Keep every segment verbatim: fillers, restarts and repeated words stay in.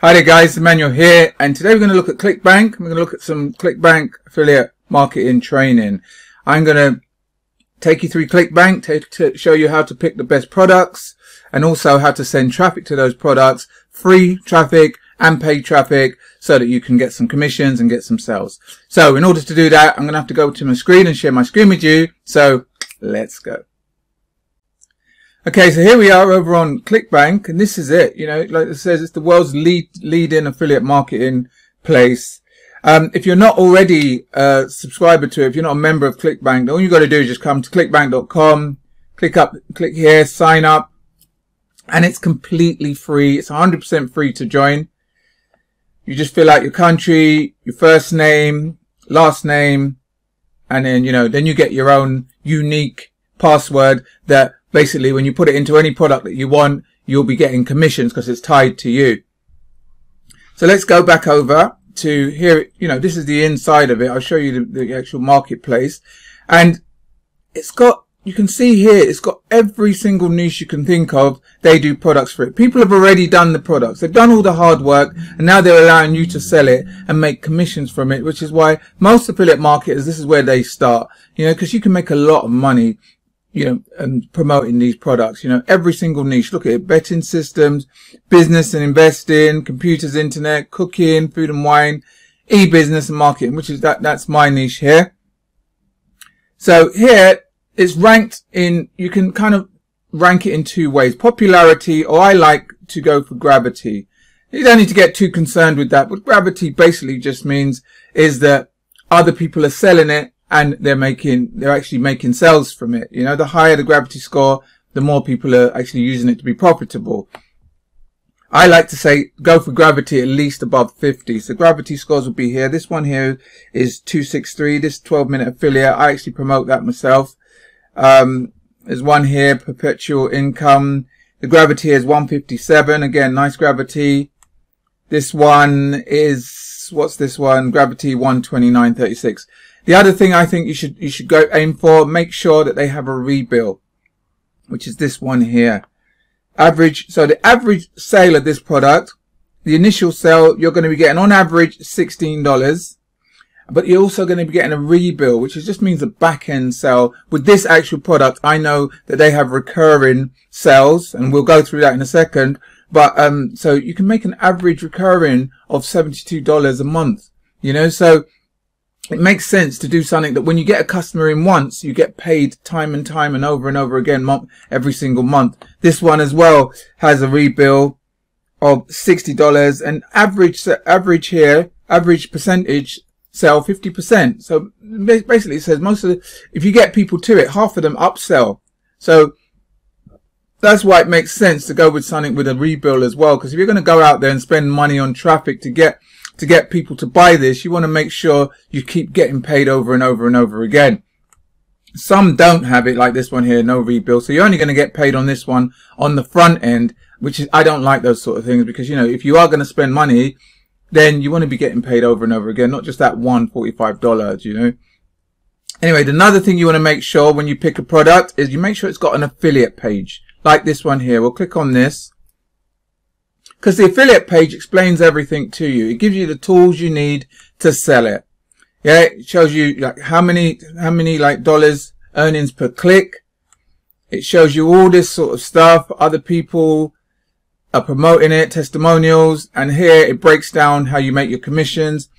Hi there guys, Emmanuel here, and today we're going to look at ClickBank. We're going to look at some ClickBank affiliate marketing training. I'm going to take you through ClickBank to, to show you how to pick the best products and also how to send traffic to those products, free traffic and paid traffic, so that you can get some commissions and get some sales. So in order to do that, I'm going to have to go to my screen and share my screen with you. So let's go. Okay, so here we are over on ClickBank, and this is it. You know, like it says, it's the world's lead, leading affiliate marketing place. Um, if you're not already a subscriber to it, if you're not a member of ClickBank, then all you got to do is just come to clickbank dot com, click up, click here, sign up, and it's completely free. It's one hundred percent free to join. You just fill out your country, your first name, last name, and then, you know, then you get your own unique password that basically, when you put it into any product that you want, you'll be getting commissions because it's tied to you. So let's go back over to here. You know, this is the inside of it. I'll show you the, the actual marketplace. And it's got, you can see here, it's got every single niche you can think of. They do products for it. People have already done the products. They've done all the hard work, and now they're allowing you to sell it and make commissions from it, which is why most affiliate marketers, this is where they start, you know, because you can make a lot of money, you know, and promoting these products. You know, every single niche, look at it: betting systems, business and investing, computers, internet, cooking, food and wine, e-business and marketing, which is that, that's my niche here. So here it's ranked in, you can kind of rank it in two ways: popularity, or I like to go for gravity. You don't need to get too concerned with that, but gravity basically just means is that other people are selling it and they're making, they're actually making sales from it. You know, the higher the gravity score, the more people are actually using it to be profitable. I like to say go for gravity at least above fifty. So gravity scores will be here. This one here is two six three, this twelve minute affiliate. I actually promote that myself. Um, there's one here, perpetual income. The gravity is one fifty-seven. Again, nice gravity. This one is, what's this one? Gravity one twenty-nine thirty-six. The other thing I think you should you should go aim for, make sure that they have a rebill, which is this one here. Average, so the average sale of this product, the initial sale, you're going to be getting on average sixteen dollars, but you're also going to be getting a rebill, which is, just means a back-end sale. With this actual product, I know that they have recurring sales, and we'll go through that in a second, but um, so you can make an average recurring of seventy-two dollars a month, you know, so it makes sense to do something that when you get a customer in once, you get paid time and time and over and over again, month, every single month. This one as well has a rebill of sixty dollars, and average, average here, average percentage sell fifty percent. So basically it says most of the, if you get people to it, half of them upsell. So that's why it makes sense to go with something with a rebill as well, because if you're going to go out there and spend money on traffic to get to get people to buy this, you want to make sure you keep getting paid over and over and over again. Some don't have it, like this one here, no rebill. So you're only going to get paid on this one on the front end, which is, I don't like those sort of things, because, you know, if you are going to spend money, then you want to be getting paid over and over again, not just that one forty-five dollars, you know. Anyway, another thing you want to make sure when you pick a product is you make sure it's got an affiliate page, like this one here. We'll click on this, because the affiliate page explains everything to you. It gives you the tools you need to sell it. Yeah, it shows you like how many, how many like dollars earnings per click. It shows you all this sort of stuff. Other people are promoting it, testimonials, and here it breaks down how you make your commissions.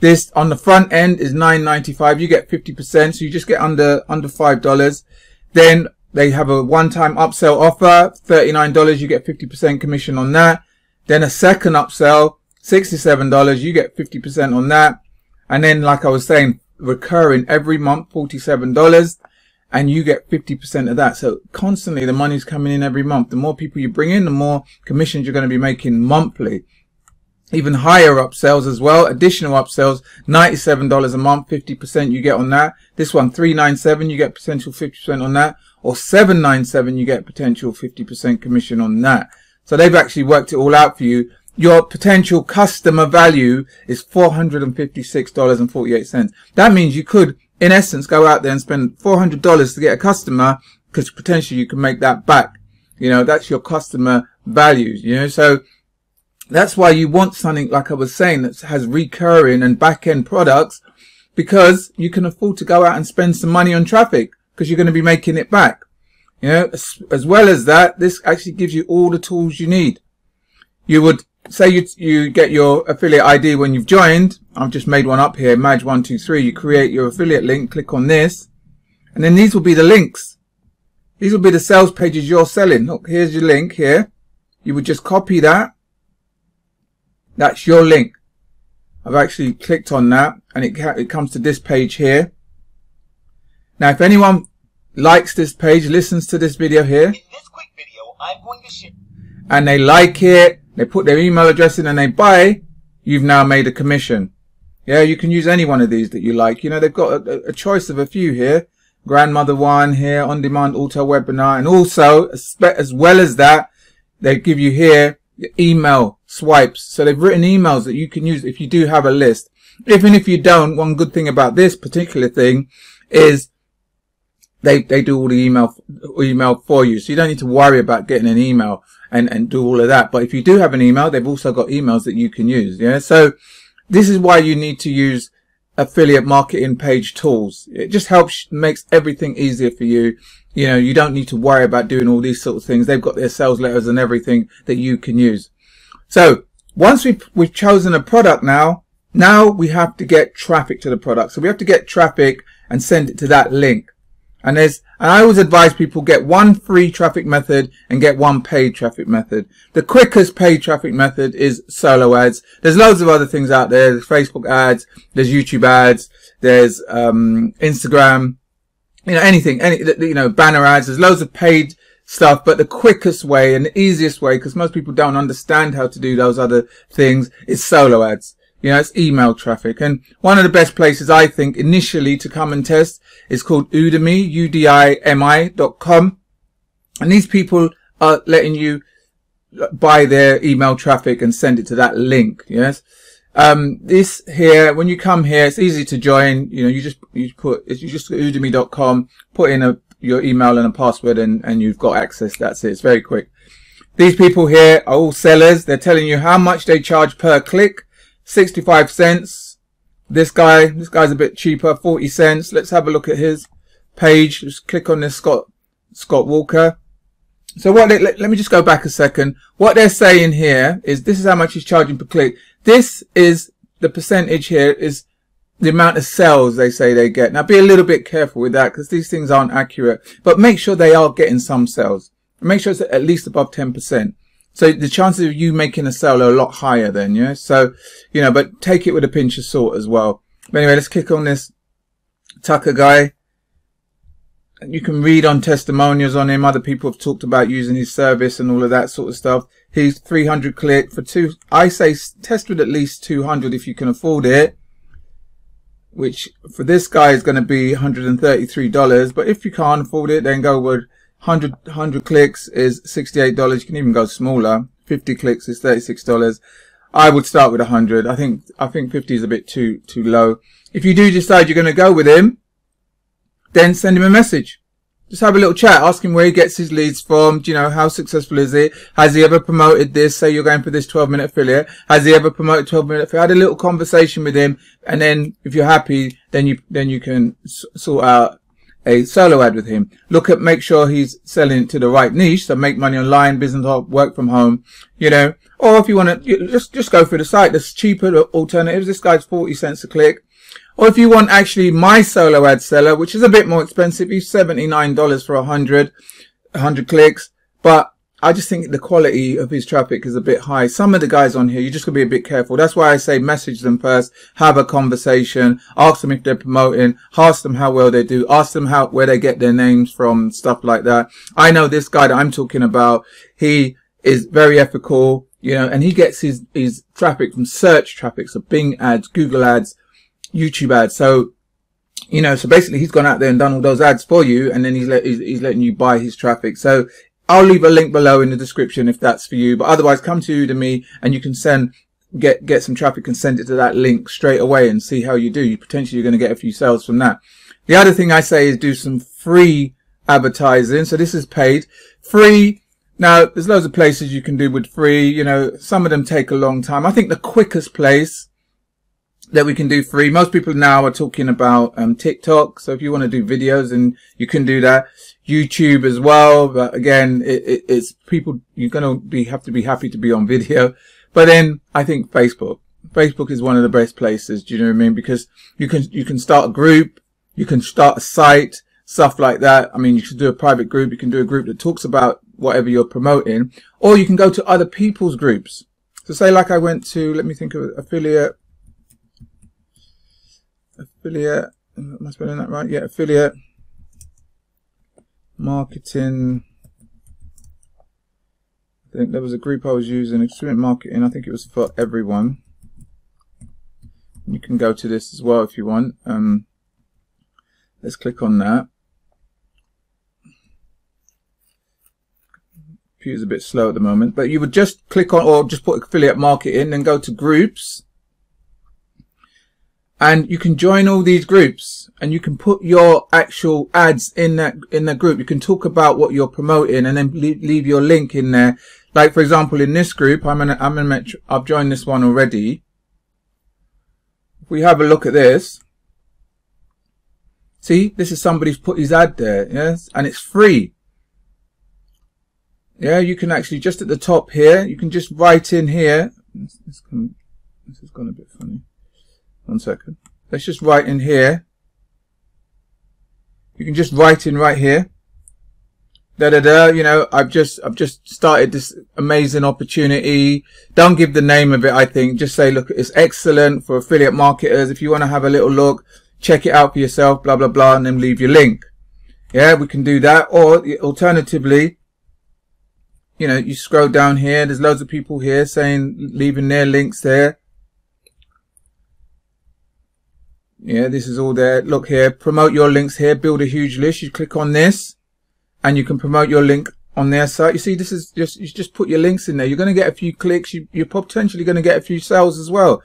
This on the front end is nine ninety-five. You get fifty percent, so you just get under under five dollars. Then they have a one-time upsell offer, thirty-nine dollars. You get fifty percent commission on that. Then a second upsell, sixty-seven dollars, you get fifty percent on that. And then, like I was saying, recurring every month, forty-seven dollars, and you get fifty percent of that. So constantly the money's coming in every month. The more people you bring in, the more commissions you're going to be making monthly. Even higher upsells as well, additional upsells, ninety-seven dollars a month, fifty percent you get on that. This one, three ninety-seven, you get potential fifty percent on that. Or seven ninety-seven, you get potential fifty percent commission on that. So they've actually worked it all out for you. Your potential customer value is four hundred fifty-six dollars and forty-eight cents. That means you could, in essence, go out there and spend four hundred dollars to get a customer, because potentially you can make that back. You know, that's your customer value, you know. So That's why you want something, like I was saying, that has recurring and back-end products, because you can afford to go out and spend some money on traffic, because you're going to be making it back. You know, as, as well as that, this actually gives you all the tools you need. You would say you, you get your affiliate I D when you've joined. I've just made one up here, Madge one two three. You create your affiliate link, click on this, and then these will be the links. These will be the sales pages you're selling. Look, here's your link here. You would just copy that. That's your link. I've actually clicked on that, and it, it comes to this page here. Now, if anyone likes this page, listens to this video here, in this quick video, I'm going to share, and they like it, they put their email address in and they buy, you've now made a commission. Yeah, you can use any one of these that you like. You know, they've got a, a choice of a few here. Grandmother One here, On Demand, Auto Webinar, and also, as well as that, they give you here your email swipes. So they've written emails that you can use if you do have a list. Even if you don't, one good thing about this particular thing is They, they do all the email, email for you. So you don't need to worry about getting an email and, and do all of that. But if you do have an email, they've also got emails that you can use. Yeah. So this is why you need to use affiliate marketing page tools. It just helps, makes everything easier for you. You know, you don't need to worry about doing all these sorts of things. They've got their sales letters and everything that you can use. So once we've, we've chosen a product now, now we have to get traffic to the product. So we have to get traffic and send it to that link. And there's, and I always advise people get one free traffic method and get one paid traffic method. The quickest paid traffic method is solo ads. There's loads of other things out there. There's Facebook ads, there's YouTube ads, there's, um, Instagram, you know, anything, any, you know, banner ads. There's loads of paid stuff, but the quickest way and the easiest way, because most people don't understand how to do those other things, is solo ads. You know, it's email traffic. And one of the best places, I think, initially to come and test is called Udimi, U D I M I dot com. And these people are letting you buy their email traffic and send it to that link. Yes. Um, this here, when you come here, it's easy to join. You know, you just, you put, you just go to udimi dot com, put in a, your email and a password, and, and you've got access. That's it. It's very quick. These people here are all sellers. They're telling you how much they charge per click. sixty-five cents. This guy, this guy's a bit cheaper, forty cents. Let's have a look at his page. Just click on this Scott, Scott Walker. So what, they, let, let me just go back a second. What they're saying here is this is how much he's charging per click. This is the percentage here is the amount of sales they say they get. Now be a little bit careful with that, because these things aren't accurate, but make sure they are getting some sales. Make sure it's at least above ten percent. So the chances of you making a sale are a lot higher then, yeah? So, you know, but take it with a pinch of salt as well. But anyway, let's click on this Tucker guy. And you can read on testimonials on him. Other people have talked about using his service and all of that sort of stuff. He's three hundred click for two. I say test with at least two hundred if you can afford it, which for this guy is going to be one hundred thirty-three dollars. But if you can't afford it, then go with one hundred, one hundred clicks is sixty-eight dollars. You can even go smaller. fifty clicks is thirty-six dollars. I would start with one hundred. I think, I think fifty is a bit too, too low. If you do decide you're going to go with him, then send him a message. Just have a little chat. Ask him where he gets his leads from. Do you know, how successful is he? Has he ever promoted this? Say you're going for this twelve minute affiliate. Has he ever promoted twelve minute affiliate? Had a little conversation with him. And then if you're happy, then you, then you can sort out a solo ad with him. Look at, make sure he's selling to the right niche. So make money online, business, work from home, you know, or if you want to just, just go through the site. There's cheaper alternatives. This guy's forty cents a click. Or if you want actually my solo ad seller, which is a bit more expensive, he's seventy-nine dollars for a hundred, a hundred clicks. But I just think the quality of his traffic is a bit high. Some of the guys on here, you just got to be a bit careful. That's why I say message them first, have a conversation, ask them if they're promoting, ask them how well they do, ask them how, where they get their names from, stuff like that. I know this guy that I'm talking about, he is very ethical, you know, and he gets his, his traffic from search traffic. So Bing ads, Google ads, YouTube ads. So, you know, so basically he's gone out there and done all those ads for you, and then he's, let, he's, he's letting you buy his traffic. So I'll leave a link below in the description if that's for you, but otherwise come to Udemy and you can send, get, get some traffic and send it to that link straight away and see how you do. You potentially are going to get a few sales from that. The other thing I say is do some free advertising. So this is paid. Free Now, there's loads of places you can do with free. You know, some of them take a long time. I think the quickest place that we can do free, most people now are talking about um, TikTok. So if you want to do videos, and you can do that. YouTube as well. But again, it, it, it's people, you're going to be have to be happy to be on video. But then I think Facebook. Facebook is one of the best places. Do you know what I mean? Because you can, you can start a group. You can start a site, stuff like that. I mean, you should do a private group. You can do a group that talks about whatever you're promoting, or you can go to other people's groups. So say like I went to, let me think of affiliate, affiliate, am I spelling that right? Yeah, affiliate marketing. I think there was a group I was using, affiliate marketing. I think it was for everyone. You can go to this as well if you want. Um, let's click on that. Computer's a bit slow at the moment, but you would just click on, or just put affiliate marketing, and go to groups, and you can join all these groups, and you can put your actual ads in that in that group. You can talk about what you're promoting, and then leave, leave your link in there. Like for example, in this group, I'm in, I'm in, I've joined this one already. If we have a look at this. See, this is somebody's put his ad there, yes, and it's free. Yeah, you can actually just at the top here, you can just write in here. This, this, can, this has gone a bit funny. One second. Let's just write in here. You can just write in right here. Da da da. You know, I've just I've just started this amazing opportunity. Don't give the name of it. I think just say, look, it's excellent for affiliate marketers. If you want to have a little look, check it out for yourself. Blah blah blah, and then leave your link. Yeah, we can do that. Or alternatively, you know, you scroll down here, there's loads of people here saying, leaving their links there. Yeah, this is all there. Look here, promote your links here, build a huge list. You click on this and you can promote your link on their site. You see, this is just, you just put your links in there. You're going to get a few clicks. You, you're potentially going to get a few sales as well.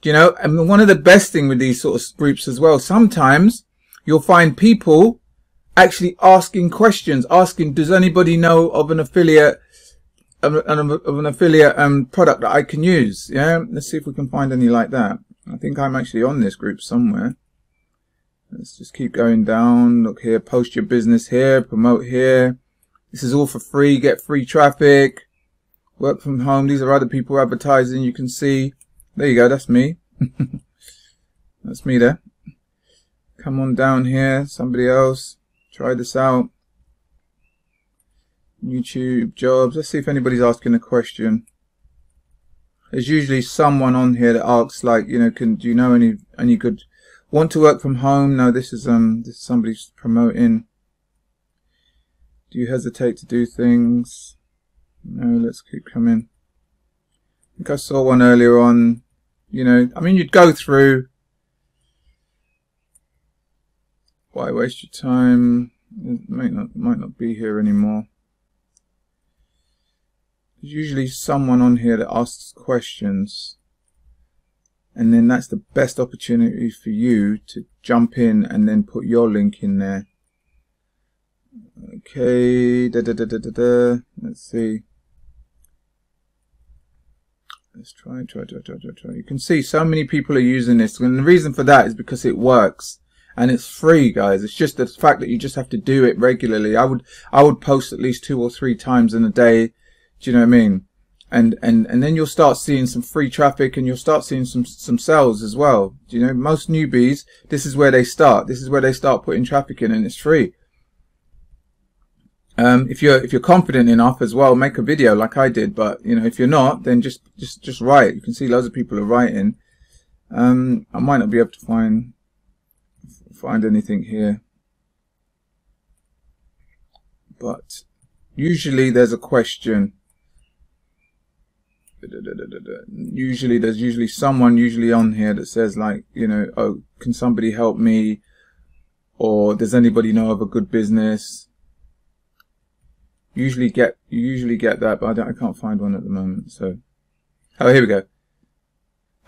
Do you know? And one of the best thing with these sort of groups as well, sometimes you'll find people actually asking questions, asking, does anybody know of an affiliate, of, of, of an affiliate um, product that I can use? Yeah, let's see if we can find any like that. I think I'm actually on this group somewhere. Let's just keep going down. Look here, post your business here, promote here. This is all for free, get free traffic, work from home. These are other people advertising, you can see. There you go, that's me. That's me there. Come on down here, somebody else. Try this out. YouTube jobs. Let's see if anybody's asking a question. There's usually someone on here that asks, like, you know, can do you know any any good? Want to work from home? No, this is um, this is somebody's promoting. Do you hesitate to do things? No, let's keep coming. I think I saw one earlier on. You know, I mean, you'd go through. Why waste your time? It might not, might not be here anymore. There's usually someone on here that asks questions, and then that's the best opportunity for you to jump in and then put your link in there. Okay, da da da da da da. Let's see. Let's try, try, try, try, try, try. You can see so many people are using this, and the reason for that is because it works. And it's free, guys. It's just the fact that you just have to do it regularly. I would, I would post at least two or three times in a day. Do you know what I mean? And, and, and then you'll start seeing some free traffic, and you'll start seeing some, some sales as well. Do you know, most newbies, this is where they start. This is where they start putting traffic in, and it's free. Um, if you're, if you're confident enough as well, make a video like I did. But, you know, if you're not, then just, just, just write. You can see loads of people are writing. Um, I might not be able to find, find anything here, but usually there's a question. Usually there's usually someone usually on here that says, like, you know, oh, can somebody help me, or does anybody know of a good business? Usually get usually get that, but I, don't, I can't find one at the moment. So, oh, here we go.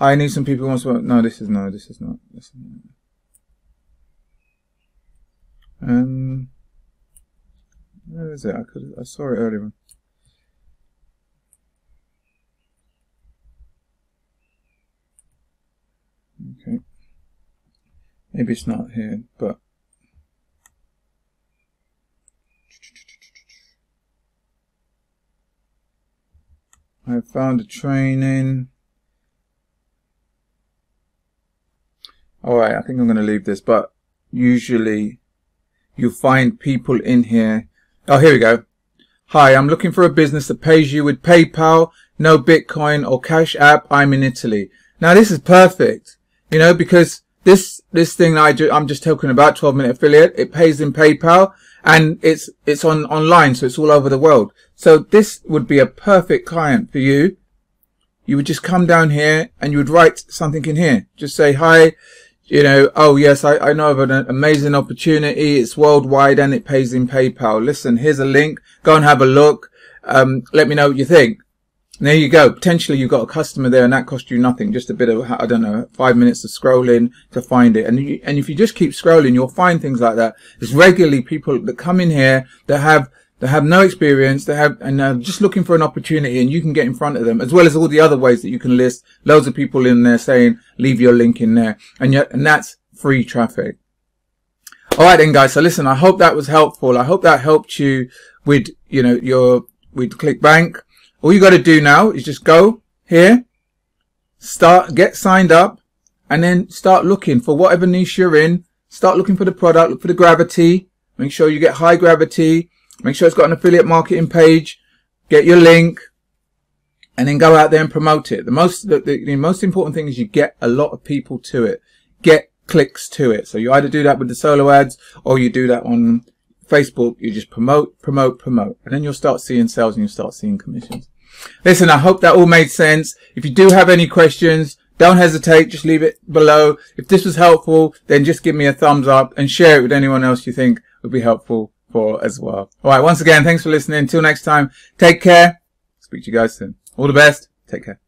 I need some people who want to work. No, this is no, this is not. This is not. Um, where is it? I could, I saw it earlier on. Okay. Maybe it's not here, but I found a training. Alright, I think I'm going to leave this, but usually you find people in here. Oh, here we go. Hi, I'm looking for a business that pays you with PayPal, no Bitcoin or Cash App. I'm in Italy. Now this is perfect, you know, because this, this thing I do, I'm just talking about twelve minute affiliate. It pays in PayPal and it's, it's on online. So it's all over the world. So this would be a perfect client for you. You would just come down here and you would write something in here. Just say, hi, you know, oh yes, I, I know of an amazing opportunity. It's worldwide and it pays in PayPal. Listen, here's a link. Go and have a look. Um, let me know what you think. And there you go. Potentially you've got a customer there and that cost you nothing. Just a bit of, I don't know, five minutes of scrolling to find it. And you, and if you just keep scrolling, you'll find things like that. There's regularly people that come in here that have, that have no experience, that have, and are just looking for an opportunity, and you can get in front of them, as well as all the other ways that you can list loads of people in there saying, leave your link in there. And yet, and that's free traffic. All right then guys. So listen, I hope that was helpful. I hope that helped you with, you know, your, with ClickBank. All you got to do now is just go here, start, get signed up, and then start looking for whatever niche you're in. Start looking for the product, look for the gravity. Make sure you get high gravity. Make sure it's got an affiliate marketing page. Get your link, and then go out there and promote it. The most, the, the most important thing is you get a lot of people to it. Get clicks to it. So you either do that with the solo ads, or you do that on Facebook. You just promote, promote, promote, and then you'll start seeing sales and you'll start seeing commissions. Listen, I hope that all made sense. If you do have any questions, don't hesitate. Just leave it below. If this was helpful, then just give me a thumbs up and share it with anyone else you think would be helpful for as well. All right. Once again, thanks for listening. Until next time, take care. Speak to you guys soon. All the best. Take care.